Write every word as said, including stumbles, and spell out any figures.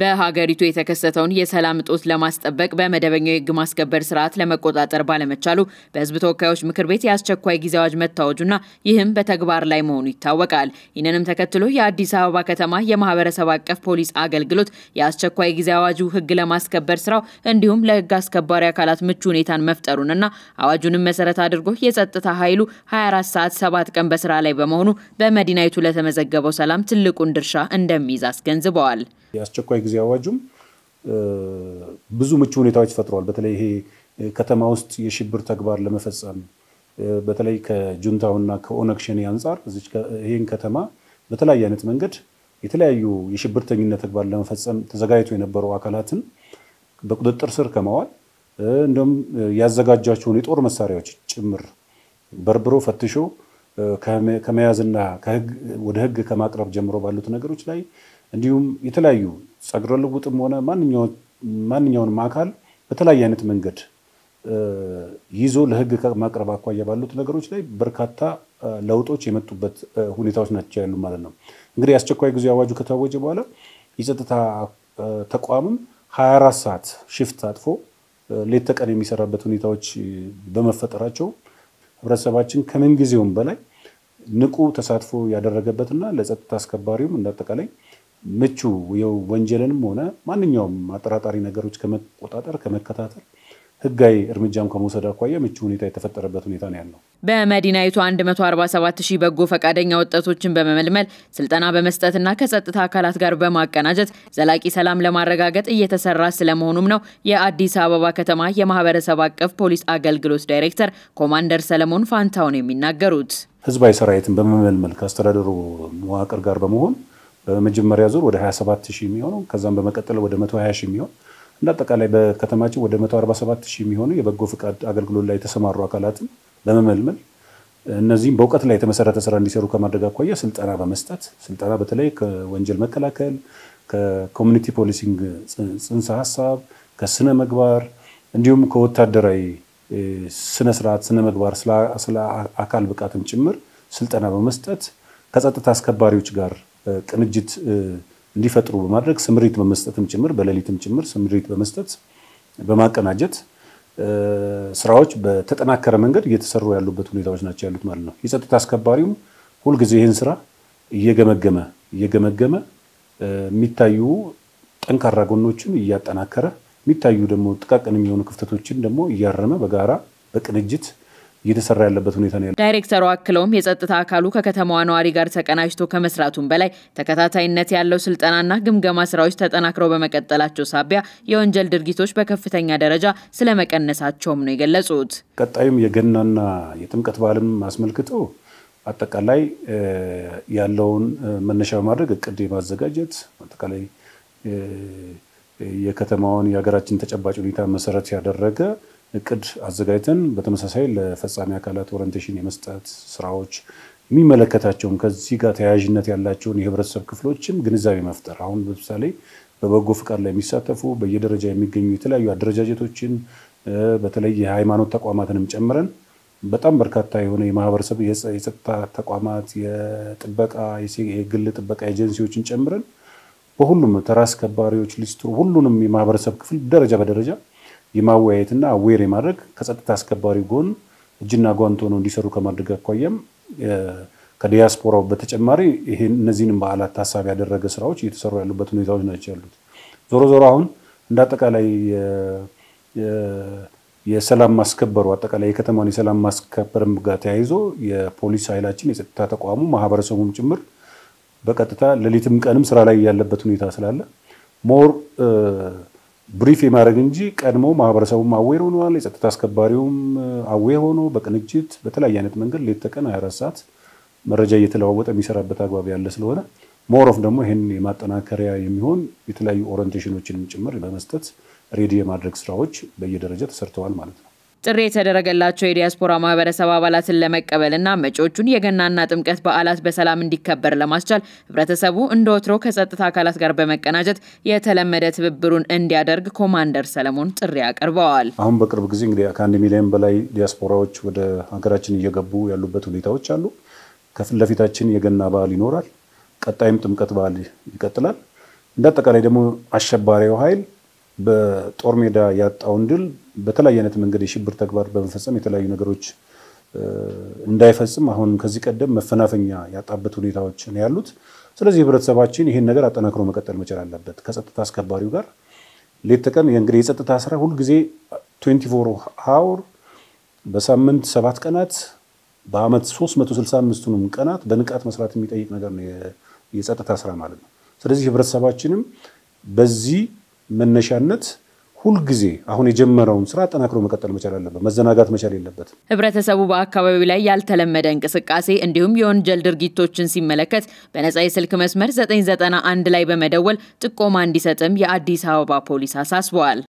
በሀገሪቱ የተከሰተውን የሰላም እጦት ለማስጠበቅ በመደበኛው የሕግ ማስከበር ስርዓት ለመቆጣጠር ባለመቻሉ በሕዝብ ተወካዮች ምክር ቤት ያስቸኳይ ጊዜ አዋጅ መታወጁና ይህም በተግባር ላይ መሆኑ ይታወቃል። ይህንንም ተከትሎ የአዲስ አበባ ከተማ የማህበረሰብ አቀፍ ፖሊስ አገልግሎት ያስቸኳይ ጊዜ አዋጁ ሕግ ለማስከበር ስራው እንዲሁም ለሕግ አስከባሪ አካላት ምቹ ሁኔታን መፍጠሩንና አዋጁንም መሰረት አድርጎ የጸጥታ ኃይሉ ሃያ አራት ሰዓት ሰባት ቀን በስራ ላይ በመሆኑ በመዲናይቱ ለተመዘገበው ሰላም ትልቁን ድርሻ እንደሚይዝ አስገንዝበዋል። ያስቸኳይ ጊዜ አዋጁም ብዙ ምቹ ሁኔታዎች ፈጥሯል። በተለይ ይሄ ከተማ ውስጥ የሽብር ተግባር ለመፈጸም በተለይ ከጁንታውና ከኦነግ ሸኔ አንፃር እዚህ ይሄን ከተማ በተለያየ አይነት መንገድ የተለያዩ የሽብርተኝነት ተግባር ለመፈጸም ተዘጋጅቶ የነበሩ አካላትን በቁጥጥር ስር ከመዋል እንደም ያዘጋጃቸውን የጦር መሳሪያዎች ጭምር በርብሮ ፈትሾ ከመያዝና ከህግ ወደ ህግ ከማቅረብ ጀምሮ ባሉት ነገሮች ላይ እንዲሁም የተለያዩ ጸግሮ ልውጥም ሆነ ማንኛው ማንኛውን ማካል በተለያየ አይነት መንገድ ይዞ ለህግ ከማቅረብ አኳያ ባሉት ነገሮች ላይ በርካታ ለውጦች የመጡበት ሁኔታዎች ናቸው ያሉ ማለት ነው። እንግዲህ አስቸኳይ ጊዜ አዋጁ ከታወጀ በኋላ የጸጥታ ተቋምም ሃያ አራት ሰዓት ሽፍት አጥፎ ሌት ተቀን የሚሰራበት ሁኔታዎች በመፈጠራቸው ህብረተሰባችን ከምን ጊዜውም በላይ ንቁ ተሳትፎ ያደረገበትና ለጸጥታ አስከባሪውም እንዳጠቃላይ ምቹ የወንጀልንም ሆነ ማንኛውም አጠራጣሪ ነገሮች ከመቆጣጠር ከመከታተል ህጋዊ እርምጃም ከመውሰድ አኳያ ምቹ ሁኔታ የተፈጠረበት ሁኔታ ነው ያለው። በመዲናይቱ አንድ መቶ አርባ ሰባት ሺህ በጎ ፈቃደኛ ወጣቶችን በመመልመል ስልጠና በመስጠትና ከጸጥታ አካላት ጋር በማቀናጀት ዘላቂ ሰላም ለማረጋገጥ እየተሰራ ስለመሆኑም ነው የአዲስ አበባ ከተማ የማህበረሰብ አቀፍ ፖሊስ አገልግሎት ዳይሬክተር ኮማንደር ሰለሞን ፋንታውን የሚናገሩት። ህዝባዊ ሰራዊትን በመመልመል ከአስተዳደሩ መዋቅር ጋር በመሆን በመጀመሪያ ዙር ወደ ሃያ ሰባት ሺህ የሚሆነው ከዛም በመቀጠል ወደ መቶ ሃያ ሺህ የሚሆነው እና አጠቃላይ በከተማችን ወደ መቶ አርባ ሰባት ሺህ የሚሆኑ የበጎ ፍቃድ አገልግሎት ላይ የተሰማሩ አካላትን ለመመልመል እነዚህም በእውቀት ላይ የተመሰረተ ስራ እንዲሰሩ ከማድረግ አኳያ ስልጠና በመስጠት ስልጠና በተለይ ከወንጀል መከላከል ከኮሚኒቲ ፖሊሲንግ ጽንሰ ሐሳብ ከስነ ምግባር እንዲሁም ከወታደራዊ ስነ ስርዓት ስነ ምግባር ስለ አካል ብቃትም ጭምር ስልጠና በመስጠት ከጸጥታ አስከባሪዎች ጋር ቅንጅት እንዲፈጥሩ በማድረግ ስምሪት በመስጠትም ጭምር በሌሊትም ጭምር ስምሪት በመስጠት በማቀናጀት ስራዎች በተጠናከረ መንገድ እየተሰሩ ያሉበት ሁኔታዎች ናቸው ያሉት ማለት ነው። የጸጥታ አስከባሪውም ሁልጊዜ ይህን ስራ እየገመገመ እየገመገመ የሚታዩ ጠንካራ ጎኖችን እያጠናከረ የሚታዩ ደግሞ ጥቃቅን የሚሆኑ ክፍተቶችን ደግሞ እያረመ በጋራ በቅንጅት እየተሰራ ያለበት ሁኔታ ነው ያለው ዳይሬክተሩ። አክለውም የጸጥታ አካሉ ከከተማዋ ነዋሪ ጋር ተቀናጅቶ ከመስራቱም በላይ ተከታታይነት ያለው ስልጠናና ግምገማ ስራዎች ተጠናክረው በመቀጠላቸው ሳቢያ የወንጀል ድርጊቶች በከፍተኛ ደረጃ ስለመቀነሳቸውም ነው የገለጹት። ቀጣዩም የገናና የጥምቀት በዓልን አስመልክቶ አጠቃላይ ያለውን መነሻ በማድረግ እቅድ የማዘጋጀት አጠቃላይ የከተማውን የሀገራችን ተጨባጭ ሁኔታ መሰረት ያደረገ እቅድ አዘጋጅተን በተመሳሳይ ለፈጻሚ አካላት ኦሪንቴሽን የመስጠት ስራዎች የሚመለከታቸውም ከዚህ ጋር ተያያዥነት ያላቸውን የህብረተሰብ ክፍሎችም ግንዛቤ መፍጠር አሁን ለምሳሌ በበጎ ፍቃድ ላይ የሚሳተፉ በየደረጃ የሚገኙ የተለያዩ አደረጃጀቶችን በተለይ የሃይማኖት ተቋማትንም ጨምረን በጣም በርካታ የሆነ የማህበረሰብ የጸጥታ ተቋማት የጥበቃ የግል ጥበቃ ኤጀንሲዎችን ጨምረን በሁሉም ተራ አስከባሪዎች ሊስቱ ሁሉንም የማህበረሰብ ክፍል ደረጃ በደረጃ የማወያየትና አዌር የማድረግ ከጸጥታ አስከባሪ ጎን እጅና ጓንቶ ነው እንዲሰሩ ከማድረግ አኳያም ከዲያስፖራው በተጨማሪ ይሄን እነዚህንም በዓላት ታሳቢ ያደረገ ስራዎች እየተሰሩ ያሉበት ሁኔታዎች ናቸው ያሉት። ዞሮ ዞሮ አሁን እንደ አጠቃላይ የሰላም ማስከበሩ አጠቃላይ የከተማውን የሰላም ማስከበርም ጋር ተያይዞ የፖሊስ ኃይላችን የጸጥታ ተቋሙ ማህበረሰቡም ጭምር በቀጥታ ሌሊትም ቀንም ስራ ላይ ያለበት ሁኔታ ስላለ ሞር ብሪፍ የማድረግ እንጂ ቀድሞ ማህበረሰቡም አዌር ሆኗል። የጸጥታ አስከባሪውም አዌር ሆኖ በቅንጅት በተለያየ አይነት መንገድ ሌት ተቀን ሃያ አራት ሰዓት መረጃ እየተለዋወጠ የሚሰራበት አግባብ ያለ ስለሆነ ሞር ኦፍ ደግሞ ይህን የማጠናከሪያ የሚሆን የተለያዩ ኦሪንቴሽኖችንም ጭምር በመስጠት ሬዲ የማድረግ ስራዎች በየደረጃ ተሰርተዋል ማለት ነው። ጥሪ የተደረገላቸው የዲያስፖራ ማህበረሰብ አባላትን ለመቀበልና መጪዎቹን የገናና ጥምቀት በዓላት በሰላም እንዲከበር ለማስቻል ህብረተሰቡ እንደወትሮ ከጸጥታ አካላት ጋር በመቀናጀት የተለመደ ትብብሩን እንዲያደርግ ኮማንደር ሰለሞን ጥሪ አቀርበዋል። አሁን በቅርብ ጊዜ እንግዲህ ከአንድ ሚሊዮን በላይ ዲያስፖራዎች ወደ ሀገራችን እየገቡ ያሉበት ሁኔታዎች አሉ። ከፊት ለፊታችን የገና በዓል ይኖራል። ቀጣይም ጥምቀት በዓል ይቀጥላል። ده تكالي دمو عشباري وهايل بتورمي دا يات أوندل بتلاينت من قديش برتكبر بنفسهم يتلاينوا جروج ندايفسهم هون كذيك قدم مفنافنيا يات أبتوني تاوتش نيالوت سلزي برد سباقين هي النجار أنا كروم كتر مجرد لبدت كذا تتاسك باري وجر ليتكلم ينقريز تتاسره هول جزء أربعة وعشرين هاور بسامن سبعة كنات بعمد صوص متوسلسام مستنون كنات بنكات مسرات ميت أي نجار يزات تتاسره معلنا سلزي برد سباقينهم بزي من نشانت كل جزء أهون يجمعون سرعة أنا كروم كتر مشاريع لبب مزناقات مشاريع لبب. إبرة سبب أكواب ولايال تلمدن كسكاسي عندهم يون جلدرجي توتشنسي ملكت بنزاي سلكمس مرزتين زت أنا عند لايب مدول تكومان ديستم يعديسها وبا بوليسها ساسوال.